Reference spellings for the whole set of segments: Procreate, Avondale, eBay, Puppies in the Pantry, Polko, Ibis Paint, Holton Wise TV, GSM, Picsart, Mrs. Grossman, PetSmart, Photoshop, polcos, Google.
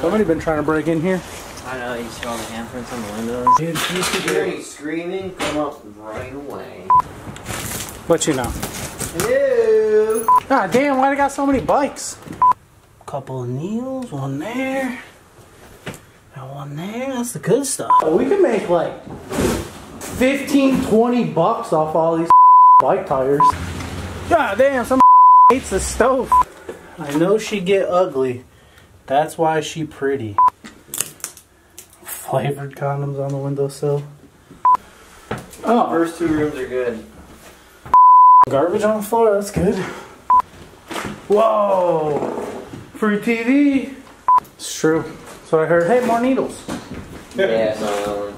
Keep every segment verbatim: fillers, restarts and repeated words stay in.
Somebody been trying to break in here? I know, you saw the handprints on the windows. Dude, if you could hear me screaming, come up right away. What you know? Ew. God damn, why they got so many bikes? Couple of Neils, one there, and one there. That's the good stuff. We can make like fifteen, twenty bucks off all these bike tires. God damn, some hates the stove. I know she get ugly. That's why she pretty. Flavored condoms on the windowsill. Oh, first two rooms are good. Garbage on the floor, that's good. Whoa! Free T V! It's true. That's what I heard. Hey, more needles. Yeah, no.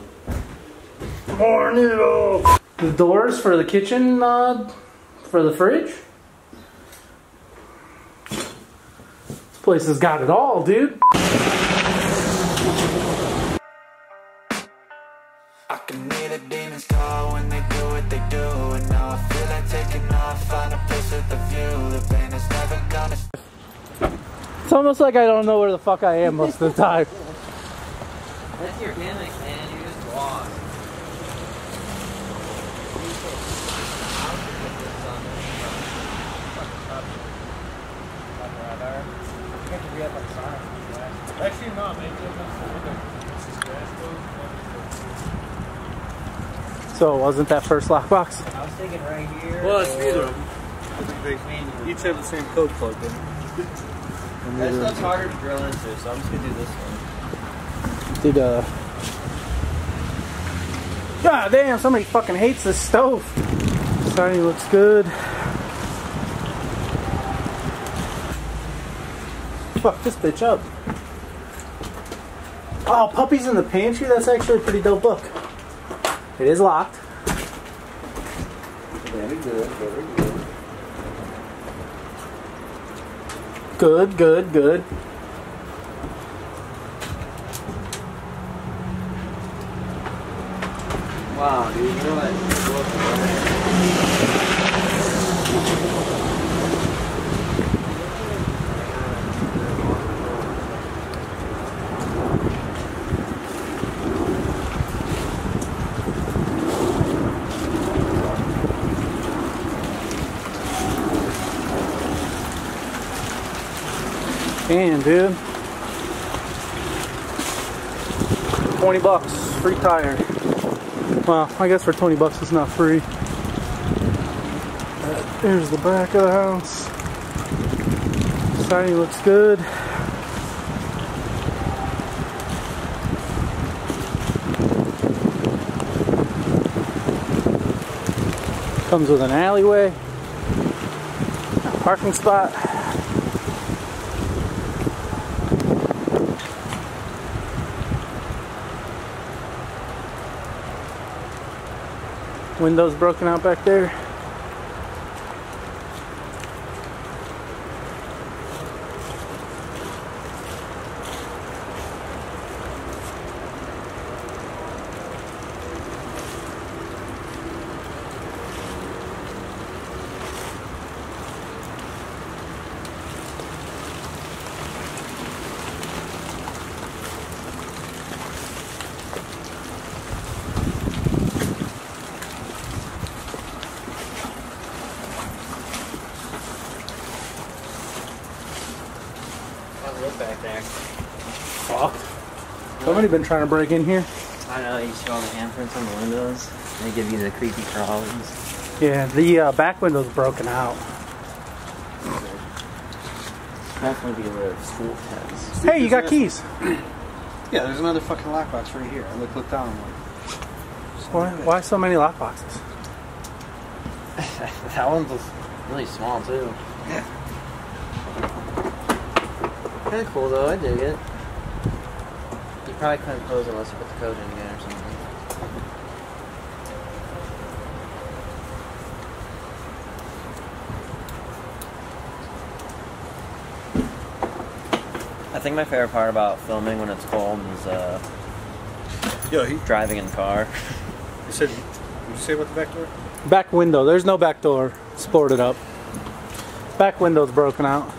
More needles! The doors for the kitchen, uh, for the fridge? This place has got it all, dude. I can hear the demons call when they do what they do, and now I feel like taking off, find a place with a view. The pain is never gonna stop. It's almost like I don't know where the fuck I am most of the time. That's your gimmick, man. You just lost. Actually, not. So it wasn't that first lockbox? I was thinking right here. Well, it's either of them. They each have the same code plugged in. That stuff's harder to drill into, so I'm just gonna do this one. Dude, uh. God damn, somebody fucking hates this stove. Starting looks good. Fuck this bitch up. Oh, Puppies in the Pantry? That's actually a pretty dope book. It is locked. Very good, very good. Good, good, good. Wow, dude, you know Damn, dude. twenty bucks, free tire. Well, I guess for twenty bucks it's not free. But here's the back of the house. Siding looks good. Comes with an alleyway, a parking spot. Windows broken out back there. Back there. Fuck. Somebody been trying to break in here? I know, you see all the handprints on the windows. They give you the creepy crawlies. Yeah, the uh, back window's broken out. Definitely be aware of school pets. Hey, you got keys! Yeah, there's another fucking lockbox right here. I look, look down. Why, why so many lockboxes? That one's really small, too. Yeah. Kind of cool though, I dig it. You probably couldn't close it unless you put the code in again or something. I think my favorite part about filming when it's cold is uh, Yo, he, driving in the car. You said, did you say about the back door? Back window. There's no back door. It's boarded up. Back window's broken out.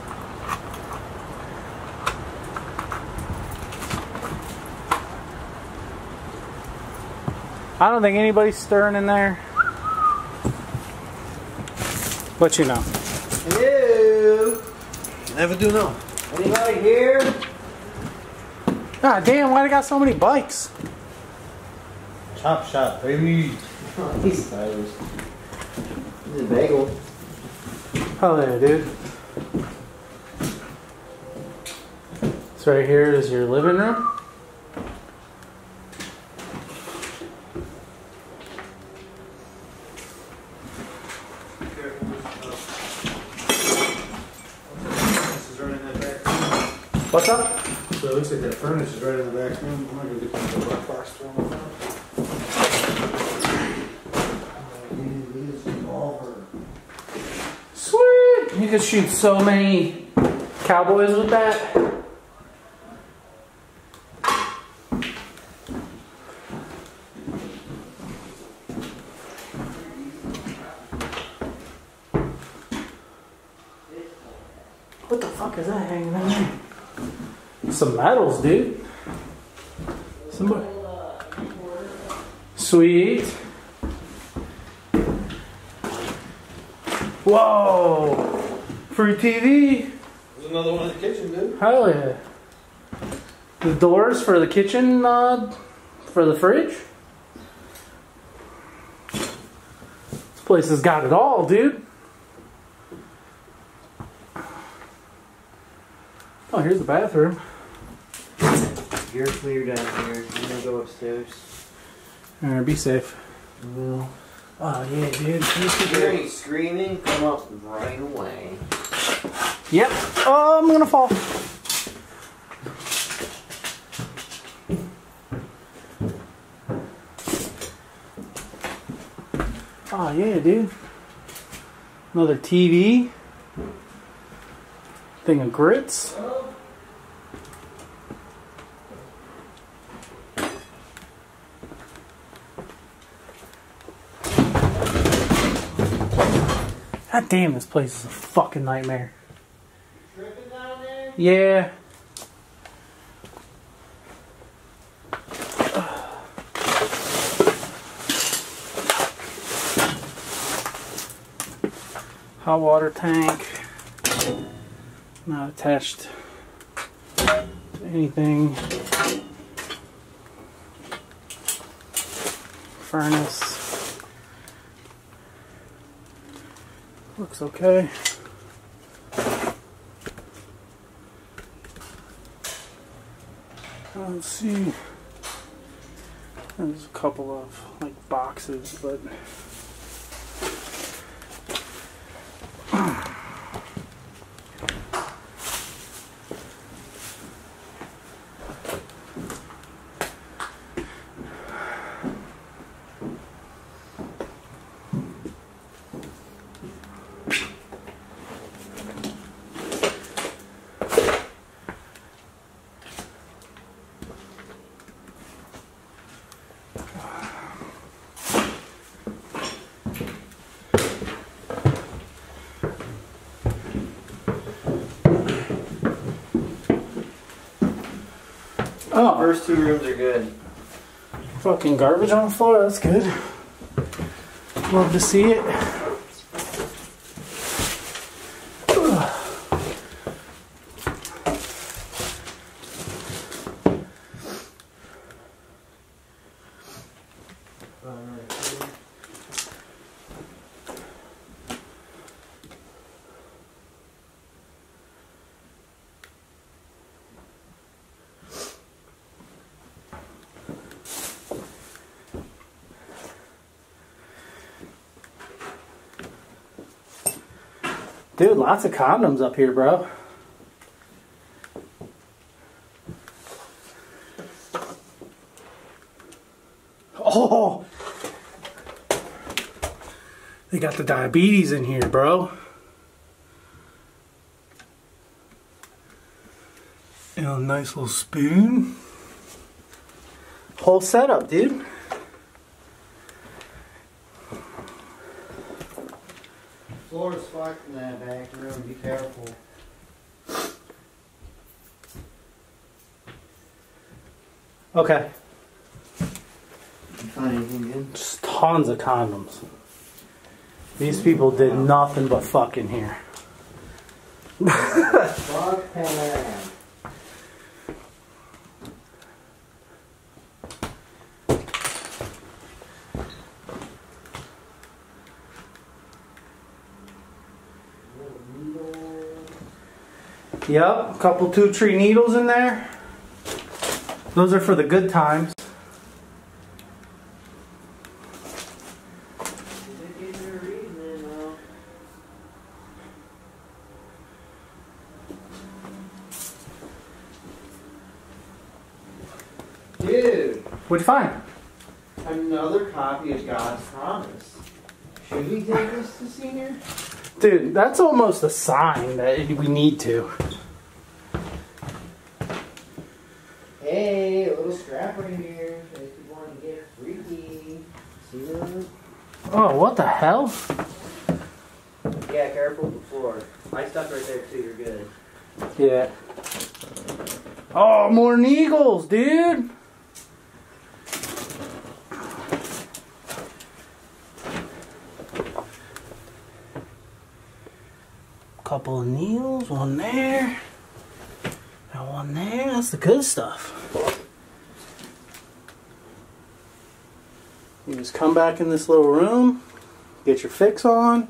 I don't think anybody's stirring in there. But you know. Hello. Never do know. Anybody here? God damn, why they got so many bikes? Chop shop, baby. Oh, these tires. This is a bagel. Hello, dude. So right here is your living room. What's up? So it looks like that furnace is right in the back room. I'm not going to get the black box thrown on that. Sweet! You could shoot so many cowboys with that. What the fuck is that hanging on there? Some medals, dude. Somebody. Sweet. Whoa. Free T V. There's another one in the kitchen, dude. Hell yeah. The doors for the kitchen, uh, for the fridge. This place has got it all, dude. Oh, here's the bathroom. You're clear down here. I'm gonna go upstairs. Alright, be safe. I will. Oh, yeah, dude. If you hear screaming, come up right away. Yep. Oh, I'm gonna fall. Oh, yeah, dude. Another T V. Thing of grits. God damn, this place is a fucking nightmare. You tripping down there? Yeah. Hot water tank. Not attached to anything. Furnace. Looks okay. Let's see. There's a couple of like boxes, but oh. First two rooms are good. Fucking garbage on the floor, that's good. Love to see it. Dude, lots of condoms up here, bro. Oh! They got the diabetes in here, bro. And a nice little spoon. Whole setup, dude. Floor's fucked in that back room, be careful. Okay. finding again. Just tons of condoms. These people did nothing but fucking here. Yep, a couple two tree needles in there. Those are for the good times. Dude, what'd you find? Another copy of God's Promise. Should we take this to Senior? Dude, that's almost a sign that we need to. Hey, a little scrap right here. If you want to get freaky. See that? Oh, what the hell? Yeah, careful before. My stuff right there, too. You're good. Yeah. Oh, more needles, dude. Couple of needles, one there, and one there. That's the good stuff. You just come back in this little room, get your fix on.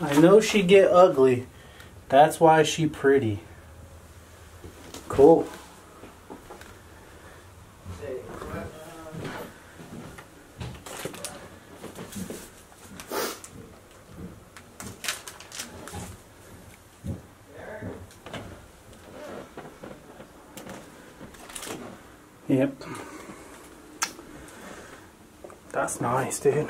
I know she get ugly, that's why she pretty. Cool. Yep. That's nice, dude.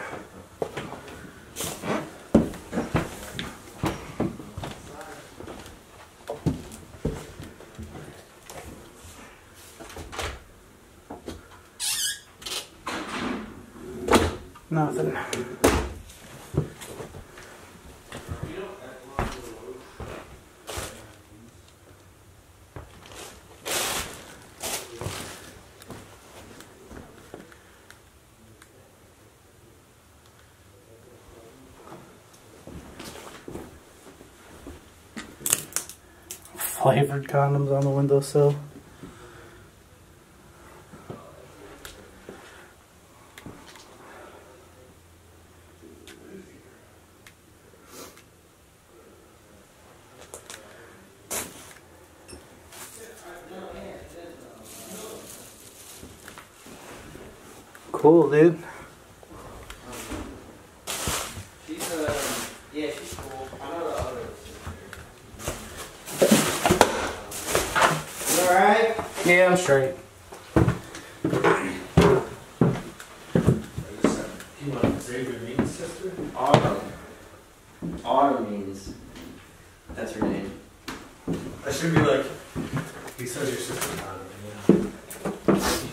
Nothing. Flavored condoms on the windowsill. Cool, dude. She's uh, yeah, she's cool. I know the other. Alright? Yeah, I'm straight. You know what Xavier means, sister? Autumn. Autumn means. That's her name. I should be like, he says your sister's Autumn.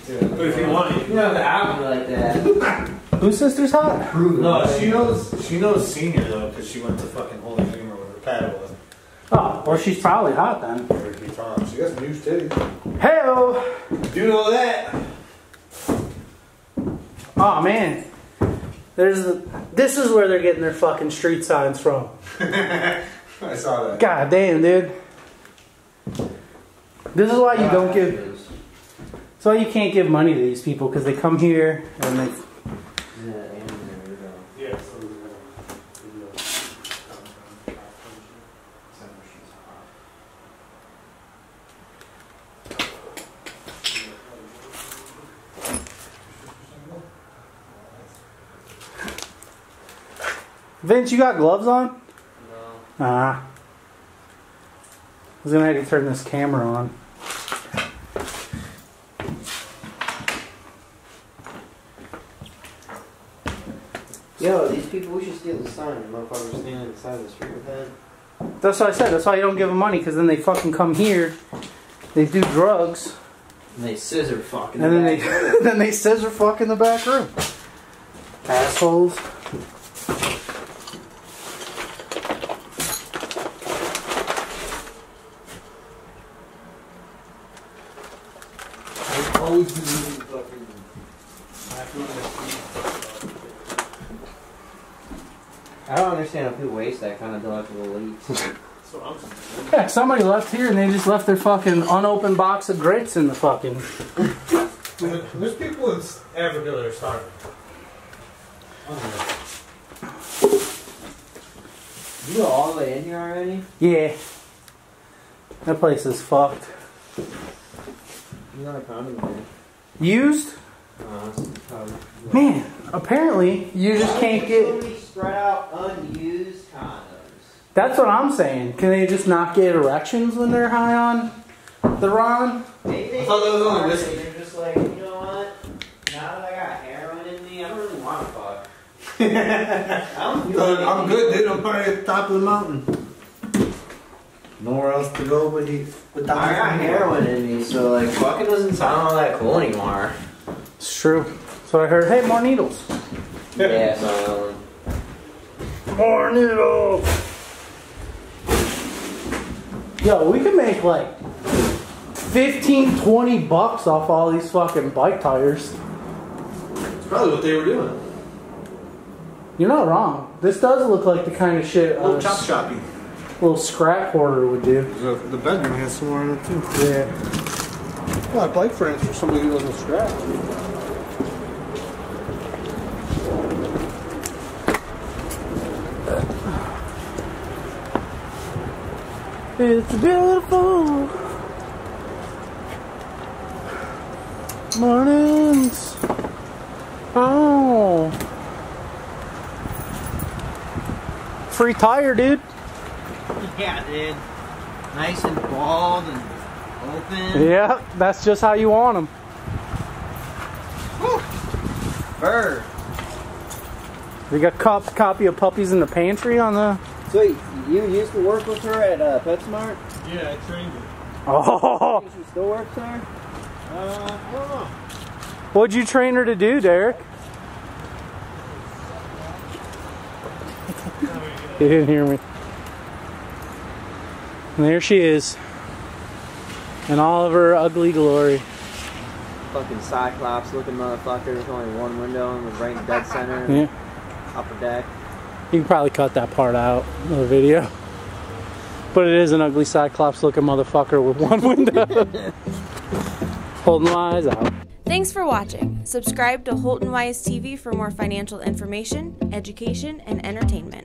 Yeah. But if you want it, you know the album like that. Whose sister's hot? No, she knows. She knows Senior though, because she went to fucking Holy Humor with her paddle. Oh, or she's probably hot then. She got some news too. Hell! You know that. Oh man, there's a, this is where they're getting their fucking street signs from. I saw that. God damn, dude. This is why you don't give. That's why you can't give money to these people, because they come here and they. Vince, you got gloves on? No. Ah. I was gonna have to turn this camera on. Yo, these people, we should steal the sign. The motherfuckers standing on the side of the street with that. That's what I said. That's why you don't give them money, because then they fucking come here. They do drugs. And they scissor fuck in the and back then they, room. Then they scissor fuck in the back room. Assholes. always been really fucking. I feel like I don't understand how people waste that kind of delectable leaves. So I'm just yeah, somebody left here and they just left their fucking unopened box of grits in the fucking. There's people in Avondale that are starving. You go all the way in here already? Yeah. That place is fucked. There's not a condom there. Used? Uh, probably, yeah. Man, apparently you just can't get. Somebody spread out unused condoms. That's what I'm saying. Can they just not get erections when they're high on the Ron? Maybe. I thought that was on whiskey. They're just like, you know what? Now that I got heroin in me, I don't really want to fuck. I'm good. I'm good, dude. I'm probably at the top of the mountain. Nowhere else to go but he. I got heroin in me, so like fucking doesn't sound all that cool anymore. It's true. So I heard. Hey, more needles. Yeah, so more needles. Yo, we can make like fifteen, twenty bucks off all these fucking bike tires. That's probably what they were doing. You're not wrong. This does look like the kind of shit a little chop shopping, little scrap hoarder would do. The, the bedroom has somewhere in it too. Yeah. Well, I bike frames for somebody who doesn't scrap. It's beautiful mornings. Oh, free tire, dude. Yeah, dude. Nice and bald and open. Yeah, that's just how you want them. Woo. Bird. We got a copy of Puppies in the Pantry on the. So you used to work with her at uh, PetSmart? Yeah, I trained her. Oh! She still works there? Uh, I don't know. What'd you train her to do, Derek? You didn't hear me. And there she is. In all of her ugly glory. Fucking Cyclops looking motherfucker. There's only one window and we're right in the dead center. Yeah. Upper deck. You can probably cut that part out of the video. But it is an ugly Cyclops looking motherfucker with one window. Holton Wise out. Thanks for watching. Subscribe to Holton Wise T V for more financial information, education, and entertainment.